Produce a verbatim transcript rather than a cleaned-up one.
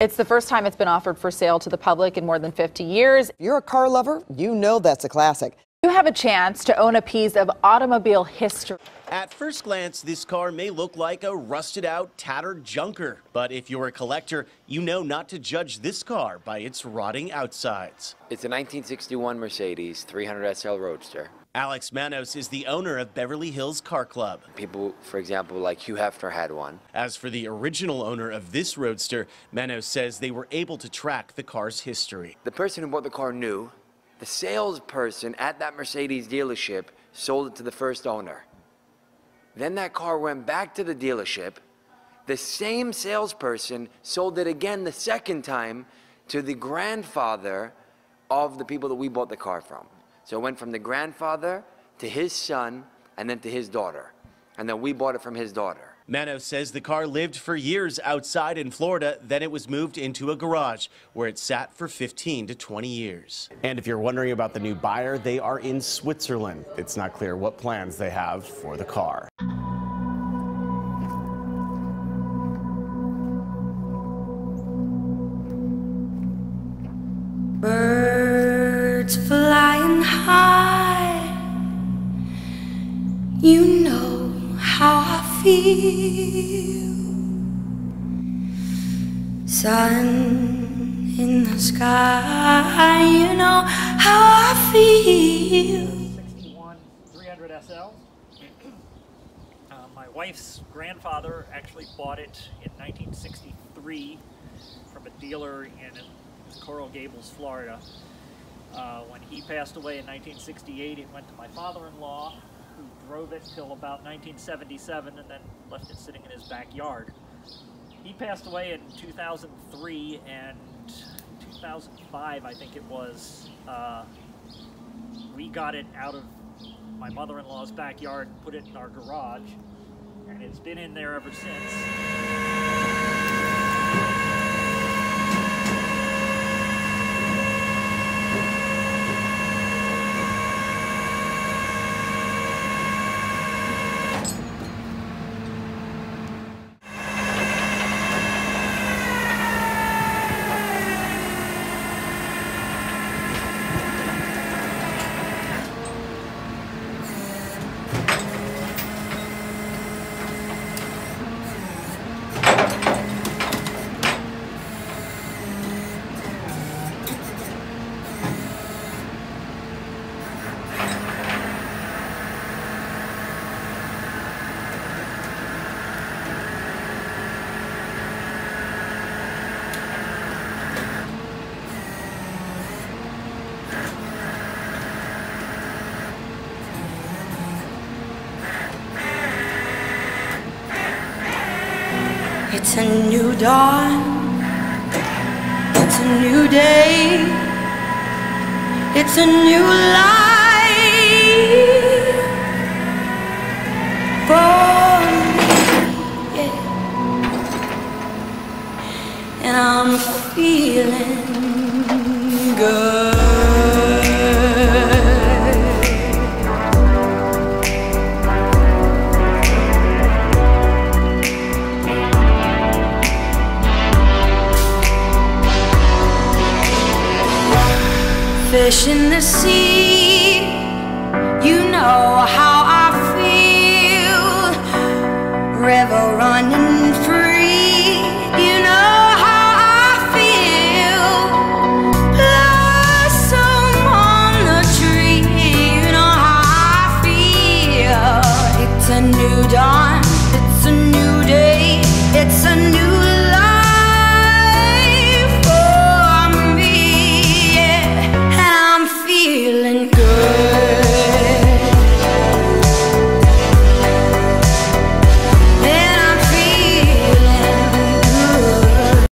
It's the first time it's been offered for sale to the public in more than fifty years. If you're a car lover, you know that's a classic. You have a chance to own a piece of automobile history. At first glance, this car may look like a rusted out, tattered junker. But if you're a collector, you know not to judge this car by its rotting outsides. It's a nineteen sixty-one Mercedes three hundred S L Roadster. Alex Manos is the owner of Beverly Hills Car Club. People, for example, like Hugh Hefner had one. As for the original owner of this Roadster, Manos says they were able to track the car's history. The person who bought the car knew the salesperson at that Mercedes dealership sold it to the first owner. Then that car went back to the dealership. The same salesperson sold it again the second time to the grandfather of the people that we bought the car from. So it went from the grandfather to his son and then to his daughter. And then we bought it from his daughter. Manos says the car lived for years outside in Florida. Then it was moved into a garage where it sat for fifteen to twenty years. And if you're wondering about the new buyer, they are in Switzerland. It's not clear what plans they have for the car. Birds flying high, you know how I feel. Sun in the sky, you know how I feel. sixty-one three hundred S L. Uh, my wife's grandfather actually bought it in nineteen sixty-three from a dealer in Coral Gables, Florida. Uh, when he passed away in nineteen sixty-eight, it went to my father-in-law, who drove it till about nineteen seventy-seven and then left it sitting in his backyard. He passed away in two thousand three, and two thousand five, I think it was, uh, we got it out of my mother-in-law's backyard and put it in our garage, and it's been in there ever since. It's a new dawn, it's a new day, it's a new life for me, yeah. And I'm feeling good. Fish in the sea.